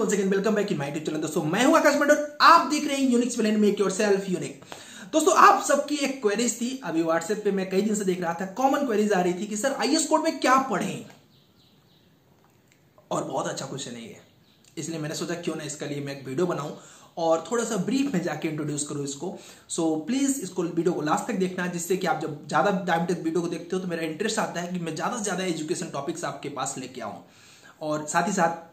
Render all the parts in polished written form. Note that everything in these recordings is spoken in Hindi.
Welcome back in my YouTube channel. दोस्तों मैं हूं आकाश पंडे, आप देख रहे हैं Uniques Blend, make yourself unique. दोस्तों आप सबकी एक क्वेरीज थी, अभी व्हाट्सएप पे मैं कई दिन से देख रहा था, कॉमन क्वेरीज आ रही थी कि सर आईएस कोड में क्या पढ़ें, और बहुत अच्छा क्वेश्चन है ये, इसलिए मैंने सोचा क्यों ना इसके लिए मैं एक वीडियो बनाऊं और थोड़ा सा ब्रीफ में जाके इंट्रोड्यूस करूं इसको। सो प्लीज़ इसको वीडियो को लास्ट तक देखना, जिससे कि आप जब ज़्यादा टाइम तक वीडियो को देखते हो तो मेरा इंटरेस्ट आता है कि मैं ज़्यादा से ज़्यादा एजुकेशन टॉपिक्स आपके पास लेके आऊँ। और साथ ही साथ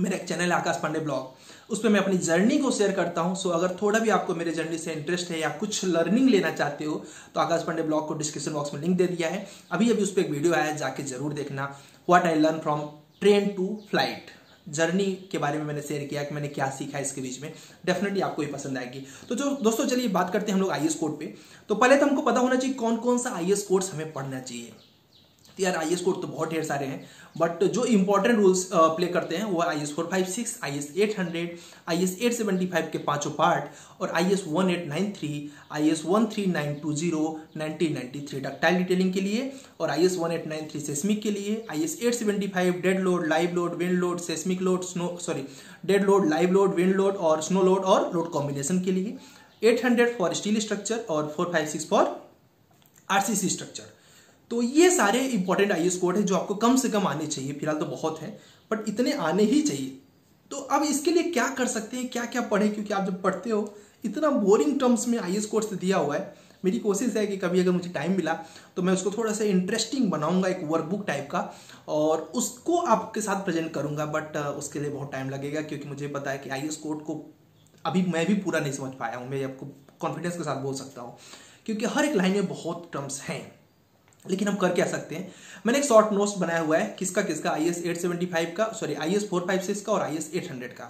मेरा एक चैनल है आकाश पांडे ब्लॉग, उस पर मैं अपनी जर्नी को शेयर करता हूँ। सो अगर थोड़ा भी आपको मेरे जर्नी से इंटरेस्ट है या कुछ लर्निंग लेना चाहते हो तो आकाश पांडे ब्लॉग को डिस्क्रिप्शन बॉक्स में लिंक दे दिया है, अभी अभी उस पर एक वीडियो आया, जाके जरूर देखना। What I learn from train to flight, journey के बारे में मैंने शेयर किया कि मैंने क्या सीखा इसके बीच में, डेफिनेटली आपको ये पसंद आएगी। तो जो दोस्तों चलिए बात करते हैं हम लोग आईएस कोड पे। तो पहले तो हमको पता होना चाहिए कौन कौन सा आईएस कोड्स हमें पढ़ना चाहिए। तो यार आईएस कोड तो बहुत ढेर सारे हैं, बट जो इंपॉर्टेंट रूल्स प्ले करते हैं वो आईएस 456, आईएस 800, आईएस 875 के पांचों पार्ट, और आईएस 1893, आईएस 13920, 1993 डक्टाइल डिटेलिंग के लिए, और आईएस 1893 सेस्मिक के लिए, IS 875 dead load, live load, wind load, seismic load, snow sorry dead load, live load, wind load और स्नो लोड और लोड कॉम्बिनेशन के लिए, 800 फॉर स्टील स्ट्रक्चर और 456 फॉर आरसीसी स्ट्रक्चर। तो ये सारे इंपॉर्टेंट आईएस कोड है जो आपको कम से कम आने चाहिए। फिलहाल तो बहुत है बट इतने आने ही चाहिए। तो अब इसके लिए क्या कर सकते हैं, क्या क्या पढ़े, क्योंकि आप जब पढ़ते हो इतना बोरिंग टर्म्स में आईएस कोड से दिया हुआ है। मेरी कोशिश है कि कभी अगर मुझे टाइम मिला तो मैं उसको थोड़ा सा इंटरेस्टिंग बनाऊंगा, एक वर्कबुक टाइप का, और उसको आपके साथ प्रेजेंट करूंगा। बट उसके लिए बहुत टाइम लगेगा, क्योंकि मुझे पता है कि आईएस कोड को अभी मैं भी पूरा नहीं समझ पाया हूँ। मैं आपको कॉन्फिडेंस के साथ बोल सकता हूँ क्योंकि हर एक लाइन में बहुत टर्म्स हैं, लेकिन हम कर क्या सकते हैं। मैंने एक शॉर्ट नोट्स बनाया हुआ है किसका किसका, आईएस 875 का, सॉरी आईएस 456 का और आईएस 800 का,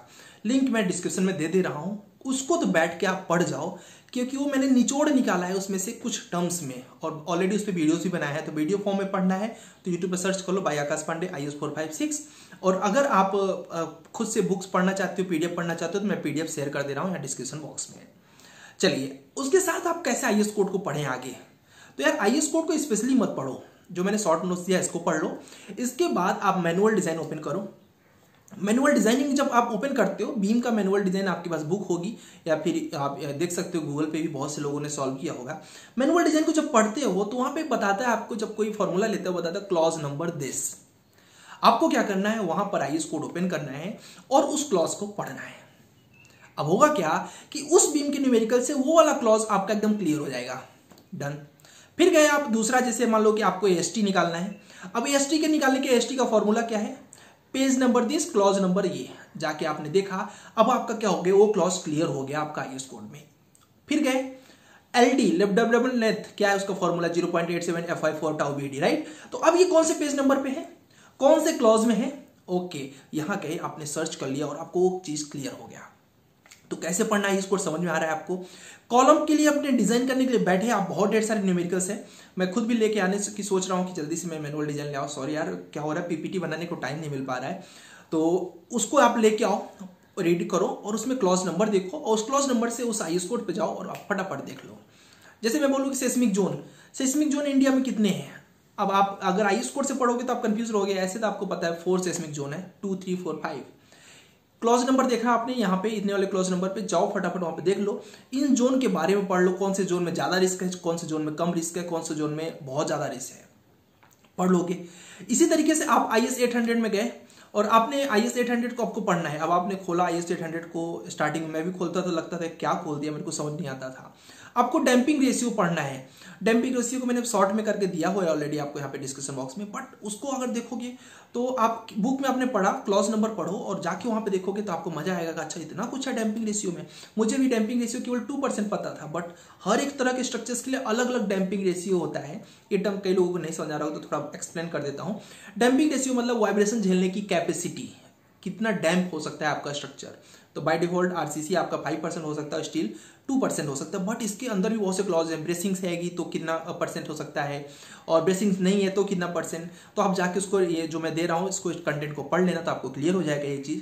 लिंक मैं डिस्क्रिप्शन में दे रहा हूँ। उसको तो बैठ के आप पढ़ जाओ, क्योंकि वो मैंने निचोड़ निकाला है उसमें से कुछ टर्म्स में, और ऑलरेडी उस पर वीडियोज भी बनाया है। तो वीडियो फॉर्म में पढ़ना है तो यूट्यूब पर सर्च कर लो बाय आकाश पांडे आईएस 456। और अगर आप खुद से बुक्स पढ़ना चाहते हो, पीडीएफ पढ़ना चाहते हो, तो मैं पीडीएफ शेयर कर दे रहा हूँ यहाँ डिस्क्रिप्शन बॉक्स में। चलिए उसके साथ आप कैसे आईएस कोड को पढ़ें आगे। तो यार आईएस कोड को स्पेशली मत पढ़ो, जो मैंने शॉर्ट नोट्स दिया इसको पढ़ लो। इसके बाद आप मैनुअल डिज़ाइन ओपन करो। मैनुअल डिजाइनिंग जब आप ओपन करते हो, बीम का मैनुअल डिज़ाइन आपके पास बुक होगी, या फिर आप देख सकते हो गूगल पे भी बहुत से लोगों ने सॉल्व किया होगा। मैनुअल डिज़ाइन को जब पढ़ते हो तो वहाँ पे बताता है आपको, जब कोई फॉर्मूला लेता है बताता है क्लॉज नंबर दिस। आपको क्या करना है, वहाँ पर आईएस कोड ओपन करना है और उस क्लॉज को पढ़ना है। अब होगा क्या कि उस बीम के न्यूमेरिकल से वो वाला क्लॉज आपका एकदम क्लियर हो जाएगा, डन। फिर गए आप दूसरा, जैसे मान लो कि आपको एसटी निकालना है। अब एसटी के निकालने के एसटी का फॉर्मूला क्या है, page number this, clause number ये, जाके आपने देखा। अब आपका क्या हो गया, वो क्लॉज क्लियर हो गया आपका आईएस कोड में। फिर गए एलडी, लेफ्ट डबल लेंथ, क्या है उसका formula, 0.87 F/4 tau BD, right. तो अब ये कौन से पेज नंबर पे है, कौन से क्लॉज में है, ओके, यहाँ गए आपने सर्च कर लिया और आपको वो चीज क्लियर हो गया। तो कैसे पढ़ना है इसको समझ में आ रहा है आपको। कॉलम के लिए अपने डिजाइन करने के लिए बैठे आप, बहुत ढेर सारे न्यूमेरिकल्स हैं, मैं खुद भी लेके आने की सोच रहा हूँ कि जल्दी से मैं मैनुअल डिजाइन ले आऊँ। सॉरी यार क्या हो रहा है, पीपीटी बनाने को टाइम नहीं मिल पा रहा है। तो उसको आप लेके आओ, रीड करो और उसमें क्लॉज नंबर देखो, और उस क्लॉज नंबर से उस आईएस कोड पर जाओ और आप फटाफट देख लो। जैसे मैं बोलूँ कि seismic zone, seismic zone India में कितने हैं। अब आप अगर आईएस कोड से पढ़ोगे तो आप कंफ्यूज रहोगे, ऐसे तो आपको पता है 4 सेस्मिक जोन है, 2, 3, 4, 5 क्लॉज नंबर देखा आपने, यहाँ पे इतने वाले क्लॉज नंबर पे जाओ, फटाफट वहाँ पे देख लो। इन जोन के बारे में पढ़ लो, कौन से जोन में ज़्यादा रिस्क है, कौन से जोन में कम रिस्क है, कौन से जोन में बहुत ज़्यादा रिस्क है, पढ़ लोगे। इसी तरीके से आप आईएस 800 में गए और आपने आईएस 800 को आपको पढ़ना है। अब आपने खोला आईएस 800 को, स्टार्टिंग में भी खोलता तो लगता था क्या खोल दिया, मेरे को समझ नहीं आता था। आपको डैम्पिंग रेशियो पढ़ना है। डैम्पिंग रेशियो को मैंने शॉर्ट में करके दिया हुआ है ऑलरेडी आपको यहाँ पे डिस्क्रिप्शन बॉक्स में, बट उसको अगर देखोगे तो आप बुक में आपने पढ़ा, क्लॉज नंबर पढ़ो और जाके वहाँ पे देखोगे तो आपको मजा आएगा कि अच्छा इतना कुछ है डैम्पिंग रेशियो में। मुझे भी डैम्पिंग रेशियो केवल 2% पता था, बट हर एक तरह के स्ट्रक्चर्स के लिए अलग अलग डैम्पिंग रेशियो होता है। ये टर्म कई लोगों को नहीं समझ आ रहा हो तो थोड़ा एक्सप्लेन कर देता हूँ। डैम्पिंग रेशियो मतलब वाइब्रेशन झेलने की कैपेसिटी, कितना डैम्प हो सकता है आपका स्ट्रक्चर। तो बाय डिफॉल्ट आरसीसी आपका 5% हो सकता है, स्टील 2% हो सकता है, बट इसके अंदर भी बहुत से क्लॉज है। ब्रेसिंग्स हैगी तो कितना परसेंट हो सकता है, और ब्रेसिंग्स नहीं है तो कितना परसेंट। तो आप जाके उसको, ये जो मैं दे रहा हूँ इसको, इस कंटेंट को पढ़ लेना तो आपको क्लियर हो जाएगा ये चीज़।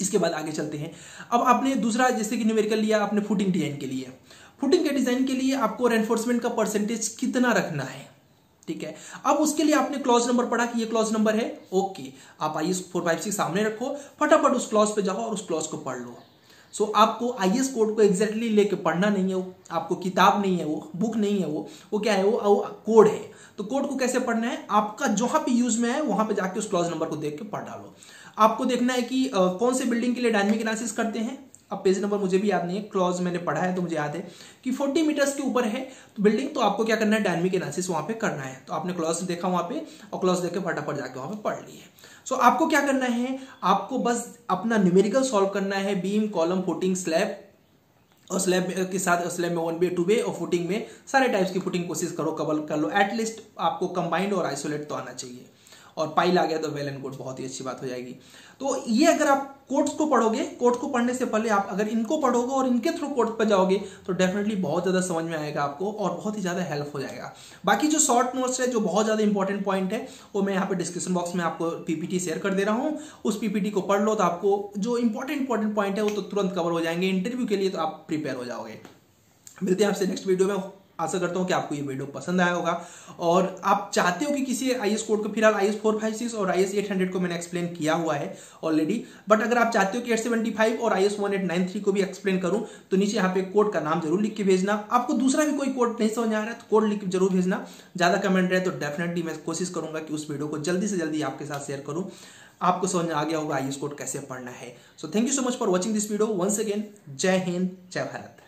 इसके बाद आगे चलते हैं। अब आपने दूसरा जैसे कि न्यूमेरिकल लिया आपने फुटिंग डिजाइन के लिए। फुटिंग के डिजाइन के लिए आपको रेनफोर्समेंट का परसेंटेज कितना रखना है, ठीक है। अब उसके लिए आपने क्लॉज नंबर पढ़ा कि ये क्लॉज नंबर है, ओके आप आईएस 456 सामने रखो, फटाफट उस क्लॉज पे जाओ और उस क्लॉज को पढ़ लो। सो आपको आईएस कोड को एग्जैक्टली लेके पढ़ना नहीं है, वो आपको किताब नहीं है, वो बुक नहीं है, वो क्या है, वो कोड है। तो कोड को कैसे पढ़ना है, आपका जहां पे यूज में है वहां पे जाके उस क्लॉज नंबर को देख के पढ़ डालो। आपको देखना है कि कौन से बिल्डिंग के लिए डायनेमिक एनालिसिस करते हैं। अब पेज नंबर मुझे भी याद नहीं है, क्लॉज मैंने पढ़ा है तो मुझे याद है कि 40 मीटर्स के ऊपर है तो बिल्डिंग, तो आपको क्या करना है, डायनेमिक एनालिसिस वहां पे करना है। तो आपने क्लॉज देखा वहां पे और क्लॉज देख के फटाफट जाके वहां पे पढ़ ली है। सो आपको क्या करना है, आपको बस अपना न्यूमेरिकल सॉल्व करना है, बीम कॉलम फुटिंग स्लैब और स्लैब के साथ स्लैब में 1 बे 2 बे और फुटिंग में सारे टाइप्स की फुटिंग कोशिश करो, कवर कर लो। एटलीस्ट आपको कंबाइंड और आइसोलेट तो आना चाहिए, और पाइल आ गया तो वेल एंड गुड, बहुत ही अच्छी बात हो जाएगी। तो ये अगर आप कोड्स को पढ़ोगे, कोड्स को पढ़ने से पहले आप अगर इनको पढ़ोगे और इनके थ्रू कोड्स पर जाओगे तो डेफिनेटली बहुत ज़्यादा समझ में आएगा आपको और बहुत ही ज़्यादा हेल्प हो जाएगा। बाकी जो शॉर्ट नोट्स है, जो बहुत ज़्यादा इंपॉर्टेंट पॉइंट है, वो मैं यहाँ पे डिस्क्रिप्शन बॉक्स में आपको पीपीटी शेयर कर दे रहा हूँ, उस पीपीटी को पढ़ लो तो आपको जो इंपॉर्टेंट पॉइंट है वो तो तुरंत कवर हो जाएंगे। इंटरव्यू के लिए तो आप प्रिपेयर हो जाओगे। मिलते हैं आपसे नेक्स्ट वीडियो में। आशा करता हूं कि आपको ये वीडियो पसंद आया होगा और आप चाहते हो कि किसी आईएस कोड को, फिलहाल आईएस 456 और आईएस 800 को मैंने एक्सप्लेन किया हुआ है ऑलरेडी, बट अगर आप चाहते हो कि 875 और आईएस 1893 को भी एक्सप्लेन करूं तो नीचे यहाँ पे कोड का नाम जरूर लिख के भेजना। आपको दूसरा भी कोई कोड नहीं समझ आ रहा है तो कोड लिख जरूर भेजना, ज्यादा कमेंट रहे तो डेफिनेटली मैं कोशिश करूंगा कि उस वीडियो को जल्दी से जल्दी आपके साथ शेयर करूं। आपको समझ आ गया होगा आईएस कोड कैसे पढ़ना है। So thank you so much for watching this video once again. जय हिंद, जय भारत।